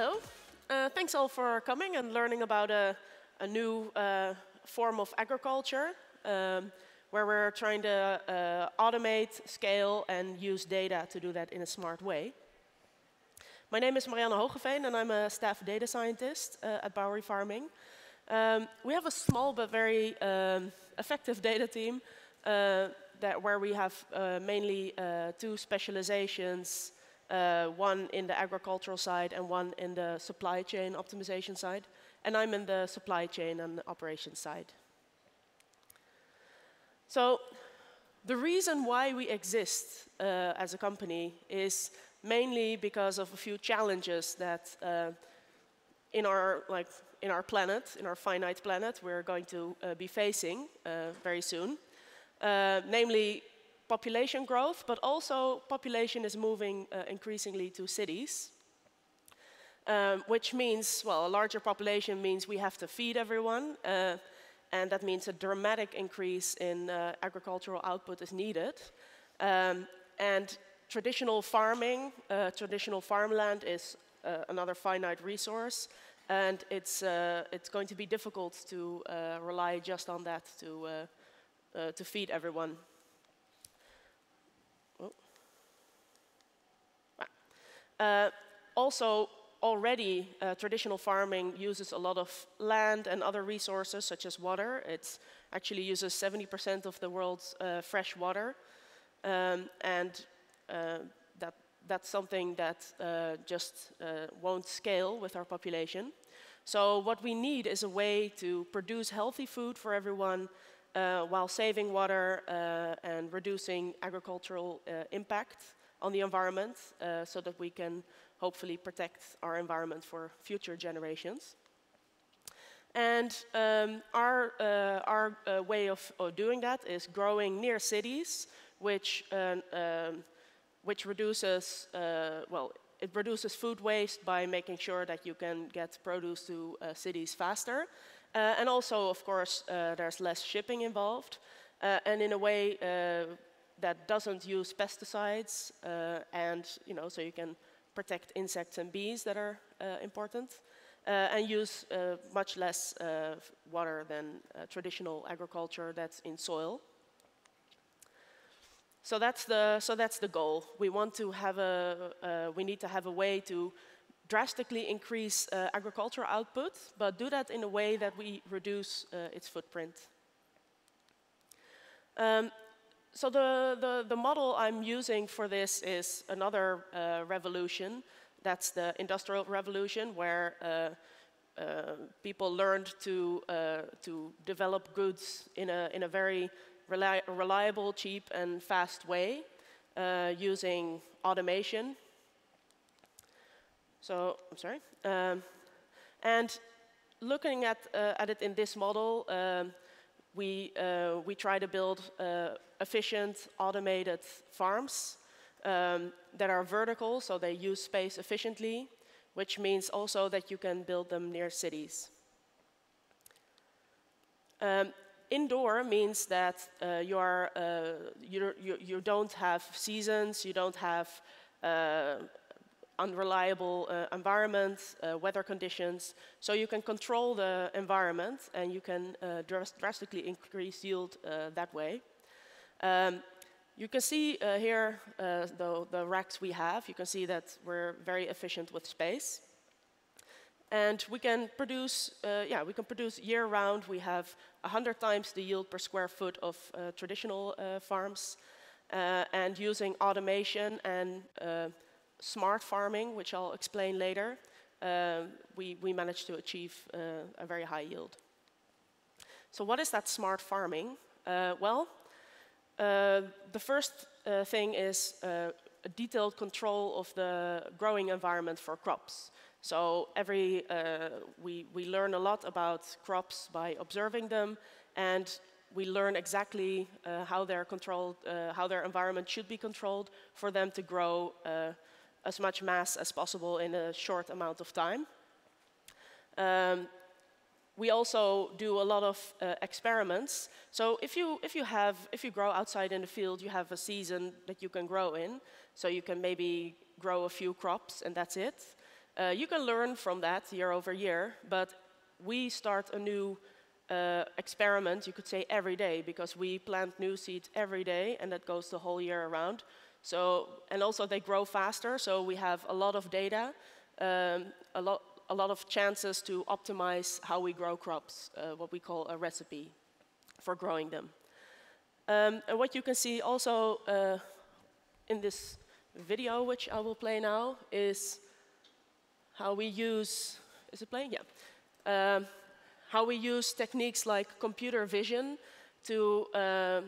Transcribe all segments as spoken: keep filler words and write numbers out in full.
Hello. Uh, thanks all for coming and learning about a, a new uh, form of agriculture, um, where we're trying to uh, automate, scale, and use data to do that in a smart way. My name is Marianne Hoogeveen, and I'm a staff data scientist uh, at Bowery Farming. Um, we have a small but very um, effective data team uh, that where we have uh, mainly uh, two specializations, uh, one in the agricultural side and one in the supply chain optimization side. And I'm in the supply chain and operations side. So the reason why we exist uh, as a company is mainly because of a few challenges that uh, in our like in our planet, in our finite planet, we're going to uh, be facing uh, very soon, uh, namely population growth, but also population is moving uh, increasingly to cities, um, which means, well, a larger population means we have to feed everyone, uh, and that means a dramatic increase in uh, agricultural output is needed, um, and traditional farming, uh, traditional farmland is uh, another finite resource, and it's uh, it's going to be difficult to uh, rely just on that to uh, uh, to feed everyone. Oh. Uh, also, already uh, traditional farming uses a lot of land and other resources such as water. It actually uses seventy percent of the world's uh, fresh water, um, and Uh, that, that's something that uh, just uh, won't scale with our population. So what we need is a way to produce healthy food for everyone uh, while saving water uh, and reducing agricultural uh, impact on the environment, uh, so that we can hopefully protect our environment for future generations. And um, our, uh, our uh, way of, of doing that is growing near cities, which uh, um, which reduces, uh, well, it reduces food waste by making sure that you can get produce to uh, cities faster. Uh, and also, of course, uh, there's less shipping involved, uh, and in a way uh, that doesn't use pesticides, uh, and, you know, so you can protect insects and bees that are uh, important, uh, and use uh, much less uh, water than uh, traditional agriculture that's in soil. So that's the so that's the goal. We want to have a uh, we need to have a way to drastically increase uh, agricultural output, but do that in a way that we reduce uh, its footprint. Um, so the, the the model I'm using for this is another uh, revolution. That's the Industrial Revolution, where uh, uh, people learned to uh, to develop goods in a in a very reliable, cheap, and fast way, uh, using automation. So, I'm sorry. Um, and looking at, uh, at it in this model, um, we, uh, we try to build uh, efficient, automated farms um, that are vertical, so they use space efficiently, which means also that you can build them near cities. Um, Indoor means that uh, you, are, uh, you, you, you don't have seasons, you don't have uh, unreliable uh, environments, uh, weather conditions, so you can control the environment and you can uh, drastically increase yield uh, that way. Um, you can see uh, here uh, the, the racks we have. You can see that we're very efficient with space. And we can produce, uh, yeah, we can produce year-round. We have one hundred times the yield per square foot of uh, traditional uh, farms. Uh, and using automation and uh, smart farming, which I'll explain later, uh, we, we managed to achieve uh, a very high yield. So what is that smart farming? Uh, well, uh, the first uh, thing is uh, a detailed control of the growing environment for crops. So every, uh, we, we learn a lot about crops by observing them, and we learn exactly uh, how they're controlled, uh, how their environment should be controlled for them to grow uh, as much mass as possible in a short amount of time. Um, we also do a lot of uh, experiments. So if you, if, you have, if you grow outside in the field, you have a season that you can grow in. So you can maybe grow a few crops and that's it. Uh, you can learn from that year over year, but we start a new uh, experiment, you could say, every day, because we plant new seeds every day, and that goes the whole year around. So, and also they grow faster, so we have a lot of data, um, a lot, a lot of chances to optimize how we grow crops, uh, what we call a recipe for growing them. Um, and what you can see also uh, in this video, which I will play now, is how we use, is it playing? Yeah. Um, how we use techniques like computer vision to, uh,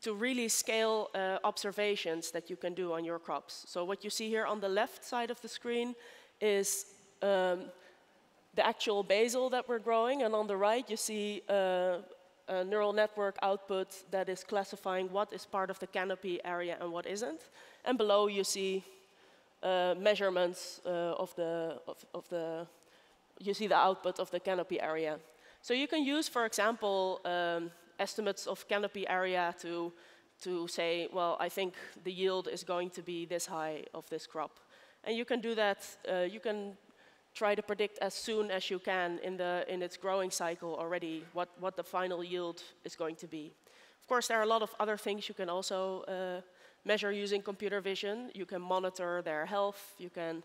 to really scale uh, observations that you can do on your crops. So what you see here on the left side of the screen is um, the actual basil that we're growing, and on the right you see uh, a neural network output that is classifying what is part of the canopy area and what isn't. And below you see uh, measurements uh, of the, of, of the, you see the output of the canopy area. So you can use, for example, um, estimates of canopy area to, to say, well, I think the yield is going to be this high of this crop. And you can do that, uh, you can try to predict as soon as you can in, the, in its growing cycle already what, what the final yield is going to be. Of course, there are a lot of other things you can also uh, measure using computer vision. You can monitor their health, you can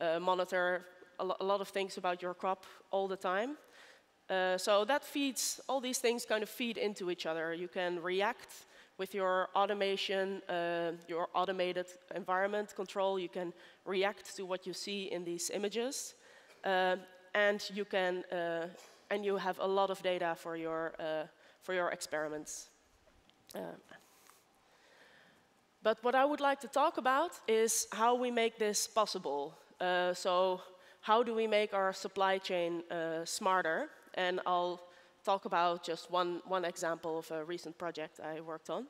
uh, monitor a, lo- a lot of things about your crop all the time. Uh, so that feeds, all these things kind of feed into each other. You can react with your automation, uh, your automated environment control. You can react to what you see in these images. Uh, and you can, uh, and you have a lot of data for your, uh, for your experiments. Uh, but what I would like to talk about is how we make this possible. Uh, so how do we make our supply chain uh, smarter? And I'll talk about just one, one example of a recent project I worked on.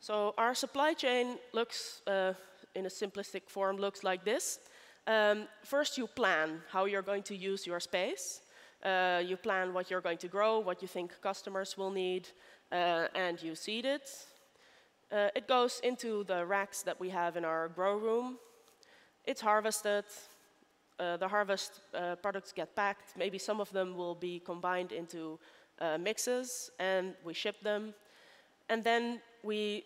So our supply chain looks, uh, in a simplistic form, looks like this. Um, first, you plan how you're going to use your space. Uh, you plan what you're going to grow, what you think customers will need, uh, and you seed it. Uh, it goes into the racks that we have in our grow room. It's harvested. Uh, the harvest uh, products get packed. Maybe some of them will be combined into uh, mixes, and we ship them. And then we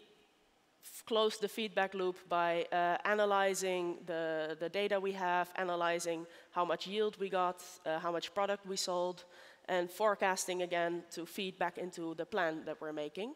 close the feedback loop by uh, analyzing the, the data we have, analyzing how much yield we got, uh, how much product we sold, and forecasting again to feed back into the plan that we're making.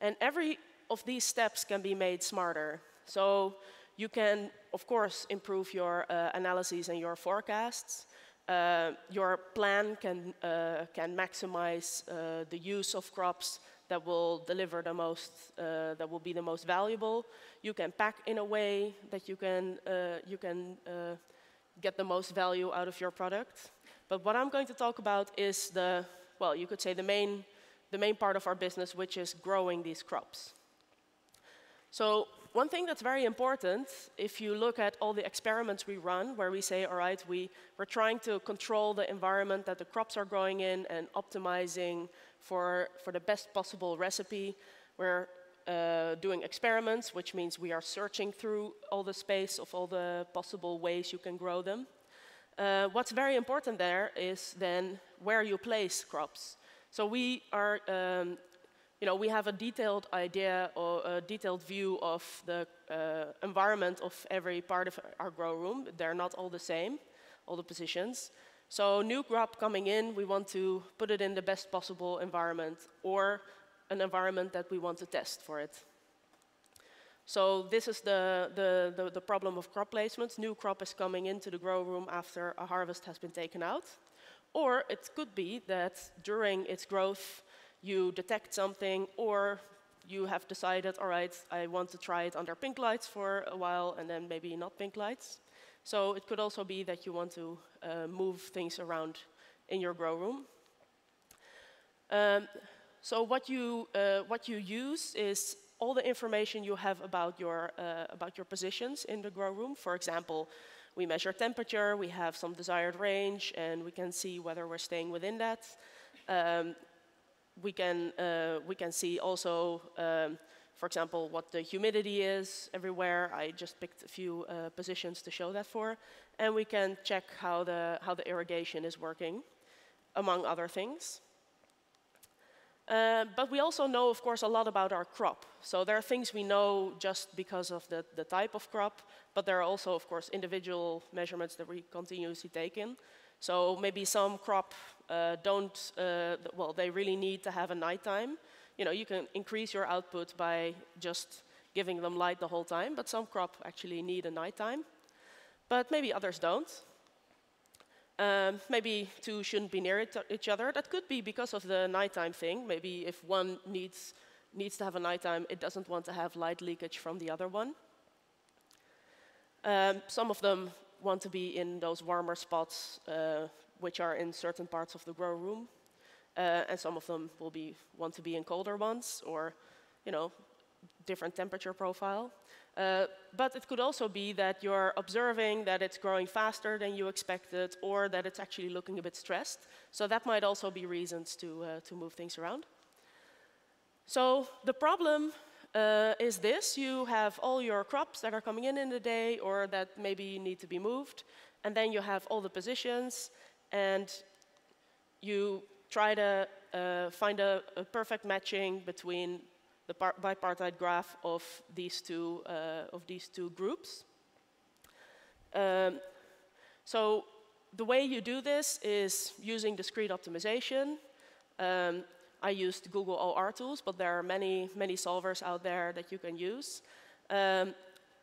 And every of these steps can be made smarter. So you can, of course, improve your uh, analyses and your forecasts. Uh, your plan can, uh, can maximize uh, the use of crops that will deliver the most, uh, that will be the most valuable. You can pack in a way that you can, uh, you can uh, get the most value out of your product. But what I'm going to talk about is the, well, you could say the main, the main part of our business, which is growing these crops. So one thing that's very important, if you look at all the experiments we run, where we say, all right, we, we're trying to control the environment that the crops are growing in and optimizing for, for the best possible recipe. We're uh, doing experiments, which means we are searching through all the space of all the possible ways you can grow them. Uh, what's very important there is then where you place crops. So we are... Um, You know, we have a detailed idea or a detailed view of the uh, environment of every part of our grow room. They're not all the same, all the positions. So new crop coming in, we want to put it in the best possible environment or an environment that we want to test for it. So this is the, the, the, the problem of crop placements. New crop is coming into the grow room after a harvest has been taken out. Or it could be that during its growth, you detect something, or you have decided, all right, I want to try it under pink lights for a while, and then maybe not pink lights. So it could also be that you want to uh, move things around in your grow room. Um, so what you, uh, what you use is all the information you have about your, uh, about your positions in the grow room. For example, we measure temperature, we have some desired range, and we can see whether we're staying within that. Um, We can, uh, we can see also, um, for example, what the humidity is everywhere. I just picked a few uh, positions to show that for. And we can check how the, how the irrigation is working, among other things. Uh, but we also know, of course, a lot about our crop. So there are things we know just because of the, the type of crop, but there are also, of course, individual measurements that we continuously take in. So maybe some crop uh, don't, uh, well, they really need to have a nighttime. You know, you can increase your output by just giving them light the whole time, but some crop actually need a nighttime. But maybe others don't. Um, maybe two shouldn't be near each other. That could be because of the nighttime thing. Maybe if one needs, needs to have a nighttime, it doesn't want to have light leakage from the other one. Um, some of them want to be in those warmer spots, uh, which are in certain parts of the grow room. Uh, and some of them will be, want to be in colder ones, or, you know, different temperature profile. Uh, but it could also be that you're observing that it's growing faster than you expected, or that it's actually looking a bit stressed. So that might also be reasons to, uh, to move things around. So the problem uh, is this. You have all your crops that are coming in in the day, or that maybe need to be moved. And then you have all the positions, and you try to uh, find a, a perfect matching between the bipartite graph of these two uh, of these two groups. Um, so the way you do this is using discrete optimization. Um, I used Google O R tools, but there are many many solvers out there that you can use. Um,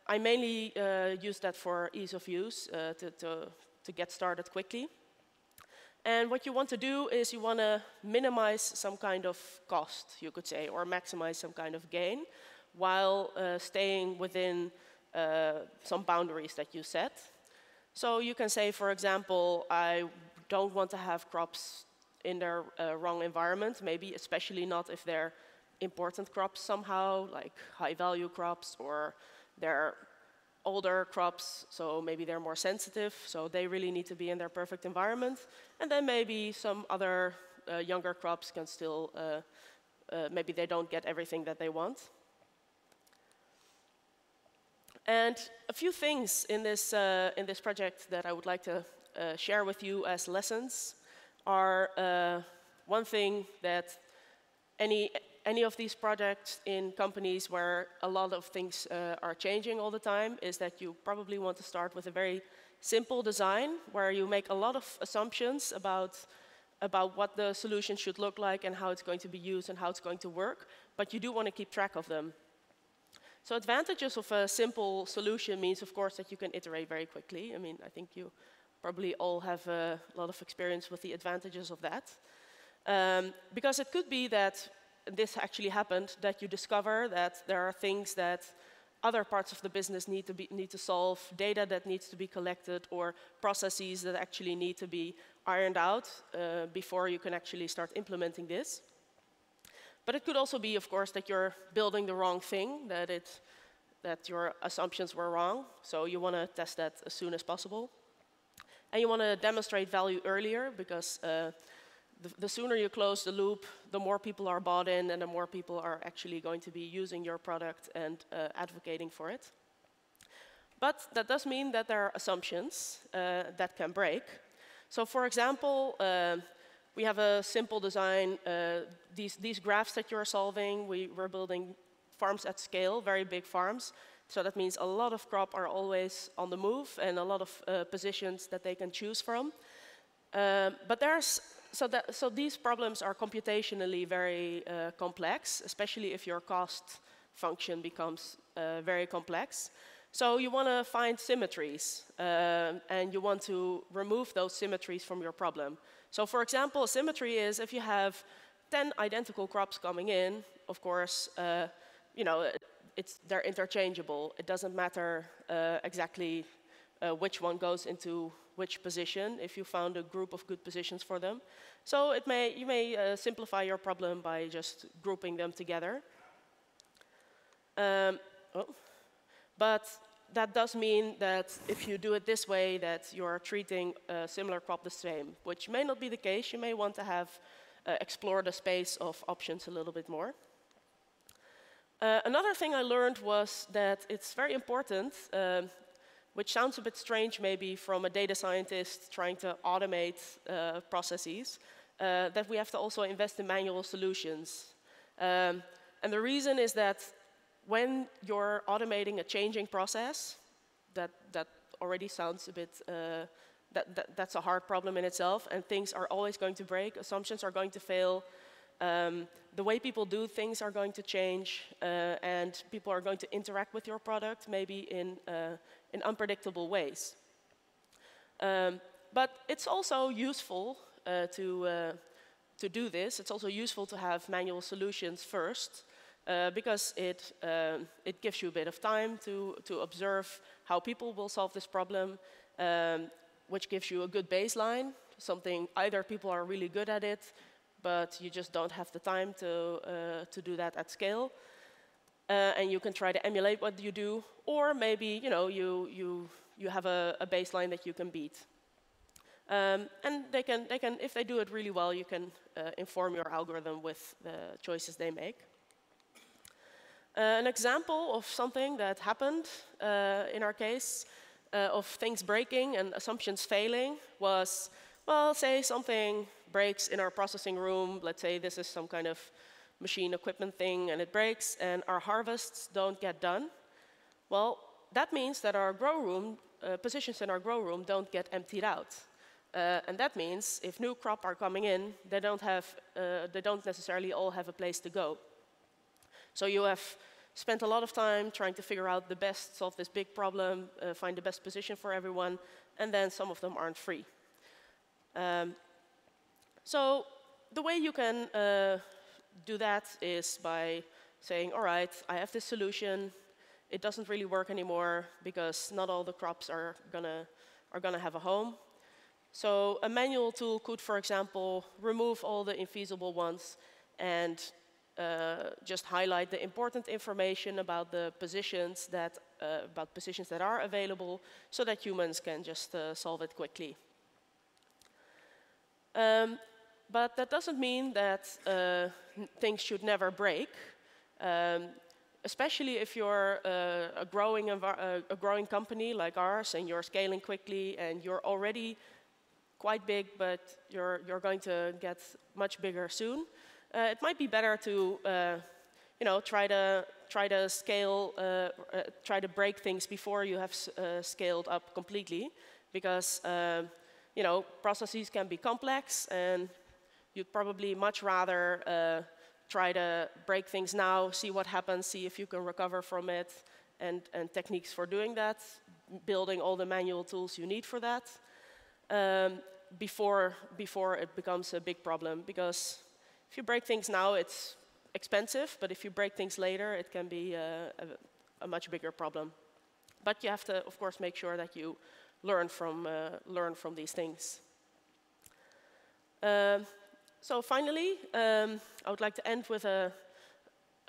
I mainly uh, use that for ease of use uh, to, to to get started quickly. And what you want to do is you want to minimize some kind of cost, you could say, or maximize some kind of gain, while uh, staying within uh, some boundaries that you set. So you can say, for example, I don't want to have crops in their uh, wrong environment, maybe, especially not if they're important crops somehow, like high-value crops, or they're older crops, so maybe they're more sensitive, so they really need to be in their perfect environment. And then maybe some other uh, younger crops can still, uh, uh, maybe they don't get everything that they want. And a few things in this, uh, in this project that I would like to uh, share with you as lessons are uh, one thing that any Any of these projects in companies where a lot of things uh, are changing all the time is that you probably want to start with a very simple design where you make a lot of assumptions about, about what the solution should look like and how it's going to be used and how it's going to work, but you do want to keep track of them. So advantages of a simple solution means, of course, that you can iterate very quickly. I mean, I think you probably all have a lot of experience with the advantages of that. Um, because it could be that this actually happened, that you discover that there are things that other parts of the business need to, be, need to solve, data that needs to be collected, or processes that actually need to be ironed out uh, before you can actually start implementing this. But it could also be, of course, that you're building the wrong thing, that, it, that your assumptions were wrong, so you want to test that as soon as possible. And you want to demonstrate value earlier, because uh, the sooner you close the loop, the more people are bought in and the more people are actually going to be using your product and uh, advocating for it. But that does mean that there are assumptions uh, that can break. So for example, uh, we have a simple design. Uh, these, these graphs that you're solving, we were building farms at scale, very big farms. So that means a lot of crop are always on the move and a lot of uh, positions that they can choose from. Um, but there's So, that, so these problems are computationally very uh, complex, especially if your cost function becomes uh, very complex. So you want to find symmetries, uh, and you want to remove those symmetries from your problem. So for example, a symmetry is if you have ten identical crops coming in, of course, uh, you know, it's, they're interchangeable. It doesn't matter uh, exactly uh, which one goes into which position, if you found a group of good positions for them. So it may, you may uh, simplify your problem by just grouping them together. Um, oh. But that does mean that if you do it this way, that you're treating a similar crop the same, which may not be the case. You may want to have uh, explore the space of options a little bit more. Uh, another thing I learned was that it's very important, um, which sounds a bit strange maybe from a data scientist trying to automate uh, processes, uh, that we have to also invest in manual solutions. Um, and the reason is that when you're automating a changing process, that, that already sounds a bit, uh, that, that, that's a hard problem in itself, and things are always going to break, assumptions are going to fail, um, the way people do things are going to change, uh, and people are going to interact with your product maybe in, uh, in unpredictable ways. Um, but it's also useful uh, to, uh, to do this. It's also useful to have manual solutions first, Uh, because it, um, it gives you a bit of time to, to observe how people will solve this problem, um, which gives you a good baseline, something either people are really good at it, but you just don't have the time to, uh, to do that at scale. Uh, and you can try to emulate what you do, or maybe you, know, you, you, you have a, a baseline that you can beat. Um, and they can, they can, if they do it really well, you can uh, inform your algorithm with the choices they make. Uh, an example of something that happened uh, in our case, uh, of things breaking and assumptions failing, was, well, say something breaks in our processing room. Let's say this is some kind of machine equipment thing, and it breaks, and our harvests don't get done. Well, that means that our grow room, uh, positions in our grow room don't get emptied out. Uh, and that means if new crop are coming in, they don't have, uh, they don't necessarily all have a place to go. So you have spent a lot of time trying to figure out the best, solve this big problem, uh, find the best position for everyone, and then some of them aren't free. Um, so the way you can uh, do that is by saying, all right, I have this solution. It doesn't really work anymore because not all the crops are gonna, are gonna have a home. So a manual tool could, for example, remove all the infeasible ones and Uh, just highlight the important information about the positions that uh, about positions that are available, so that humans can just uh, solve it quickly. Um, but that doesn't mean that uh, things should never break, um, especially if you're uh, a growing a, a growing company like ours, and you're scaling quickly, and you're already quite big, but you're you're going to get much bigger soon. Uh, it might be better to, uh, you know, try to try to scale, uh, uh, try to break things before you have uh, scaled up completely, because um, you know, processes can be complex, and you'd probably much rather uh, try to break things now, see what happens, see if you can recover from it, and and techniques for doing that, building all the manual tools you need for that, um, before before it becomes a big problem, because if you break things now, it's expensive, but if you break things later, it can be uh, a, a much bigger problem. But you have to, of course, make sure that you learn from, uh, learn from these things. Um, so finally, um, I would like to end with a,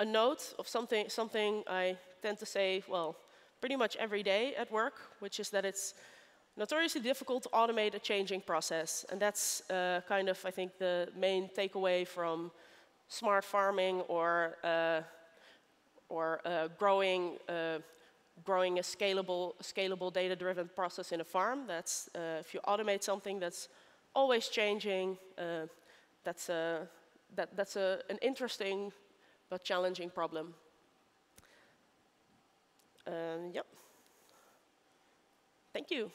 a note of something, something I tend to say, well, pretty much every day at work, which is that it's notoriously difficult to automate a changing process, and that's uh, kind of, I think, the main takeaway from smart farming or uh, or uh, growing uh, growing a scalable scalable data-driven process in a farm. That's uh, if you automate something that's always changing, uh, that's a that that's a, an interesting but challenging problem. Um, yep. Thank you.